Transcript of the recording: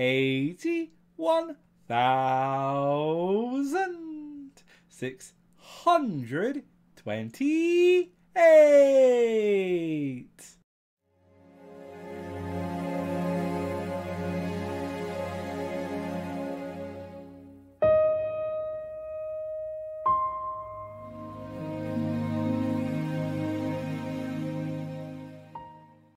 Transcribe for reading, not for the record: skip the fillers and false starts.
81,628.